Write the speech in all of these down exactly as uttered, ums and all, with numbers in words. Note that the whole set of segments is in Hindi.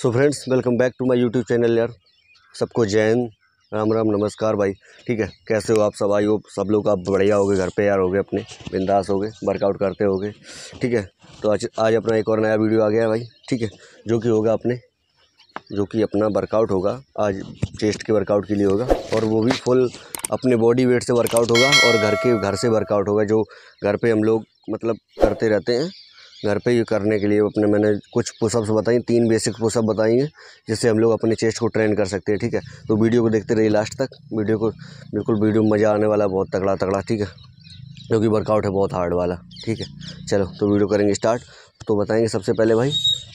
So friends welcome back to my YouTube channel यार। सबको जय हिंद, राम राम, नमस्कार भाई। ठीक है, कैसे हो आप सब? आई हो सब लोग आप बढ़िया हो गए, घर पे यार हो गए, अपने बिंदास हो गए, वर्कआउट करते हो गए। ठीक है, तो आज आज अपना एक और नया वीडियो आ गया है भाई। ठीक है, जो कि होगा अपने जो कि अपना वर्कआउट होगा आज, चेस्ट के वर्कआउट के लिए होगा, और वो भी फुल अपने बॉडी वेट से वर्कआउट होगा और घर के घर से वर्कआउट होगा, जो घर पर हम लोग मतलब करते रहते हैं घर पे ये करने के लिए। अपने मैंने कुछ पुशअप्स बताई, तीन बेसिक पुशअप बताई हैं, जिससे हम लोग अपने चेस्ट को ट्रेन कर सकते हैं। ठीक है, तो वीडियो को देखते रहिए लास्ट तक। वीडियो को बिल्कुल वीडियो मज़ा आने वाला, बहुत तगड़ा तगड़ा। ठीक है, क्योंकि वर्कआउट है बहुत हार्ड वाला। ठीक है, चलो तो वीडियो करेंगे स्टार्ट। तो बताएंगे सबसे पहले भाई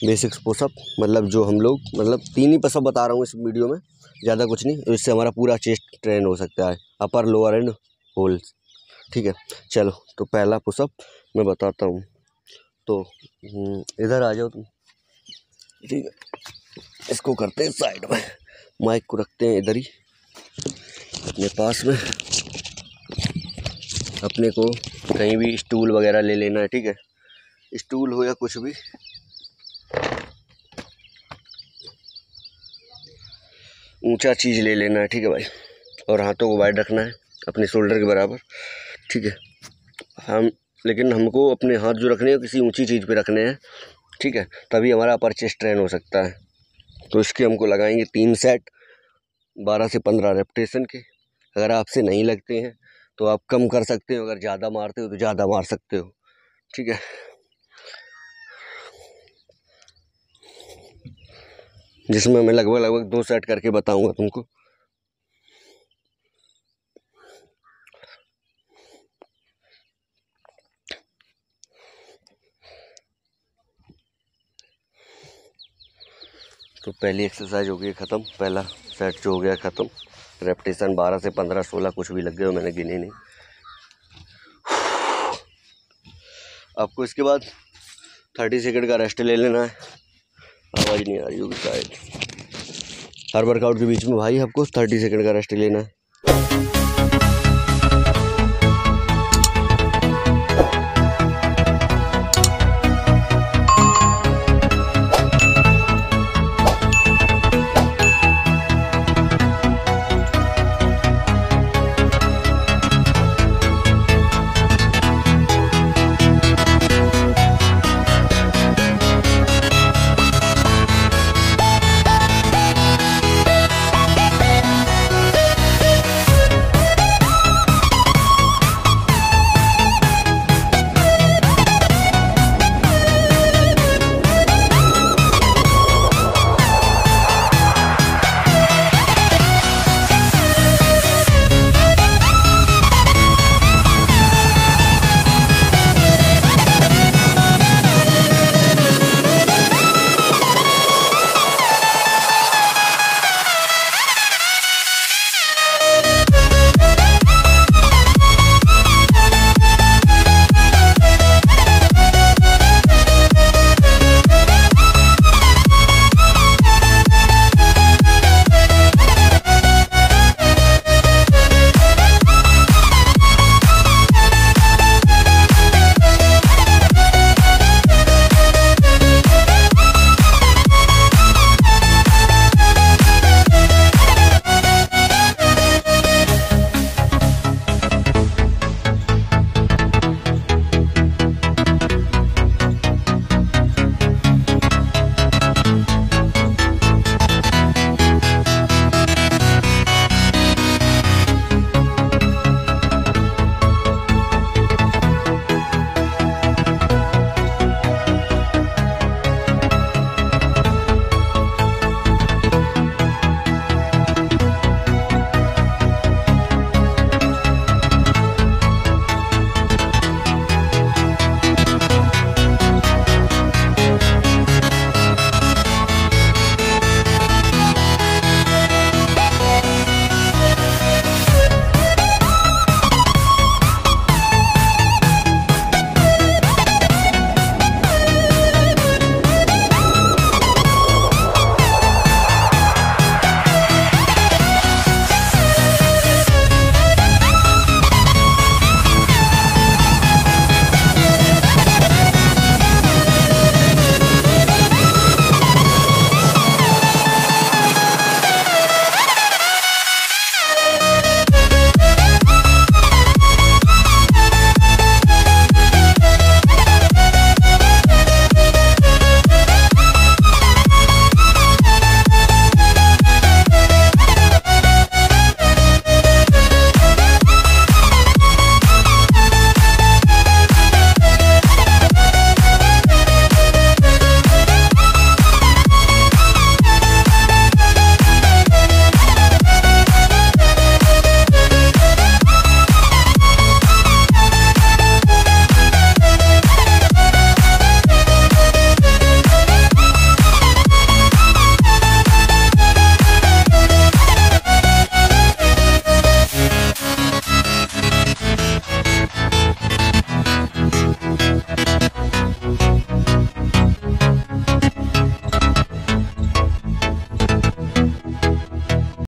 बेसिक्स पुशअप, मतलब जो हम लोग मतलब तीन ही पुशअप बता रहा हूँ इस वीडियो में, ज़्यादा कुछ नहीं। तो इससे हमारा पूरा चेस्ट ट्रेन हो सकता है, अपर लोअर एंड होल। ठीक है, चलो तो पहला पुशअप मैं बताता हूँ। तो इधर आ जाओ तुम। ठीक है, इसको करते हैं साइड में, माइक को रखते हैं इधर ही अपने पास में। अपने को कहीं भी स्टूल वगैरह ले लेना है। ठीक है, स्टूल हो या कुछ भी। ऊंचा चीज़ ले लेना है। ठीक है भाई, और हाथों को वाइड रखना है अपने शोल्डर के बराबर। ठीक है, हम लेकिन हमको अपने हाथ जो रखने हैं किसी ऊंची चीज़ पे रखने हैं। ठीक है, तभी हमारा अपर चेस्ट ट्रेन हो सकता है। तो इसके हमको लगाएंगे तीन सेट बारह से पंद्रह रेपिटेशन के। अगर आपसे नहीं लगते हैं तो आप कम कर सकते हो, अगर ज़्यादा मारते हो तो ज़्यादा मार सकते हो। ठीक है, जिसमें मैं लगभग लगभग दो सेट करके बताऊँगा तुमको। तो पहली एक्सरसाइज हो गई ख़त्म, पहला सेट जो हो गया ख़त्म। रेपिटेशन बारह से पंद्रह सोलह कुछ भी लग गए हो, मैंने गिने नहीं। आपको इसके बाद तीस सेकंड का रेस्ट ले लेना है। आवाज़ नहीं आ रही होगी शायद। हर वर्कआउट के बीच में भाई आपको तीस सेकंड का रेस्ट लेना है।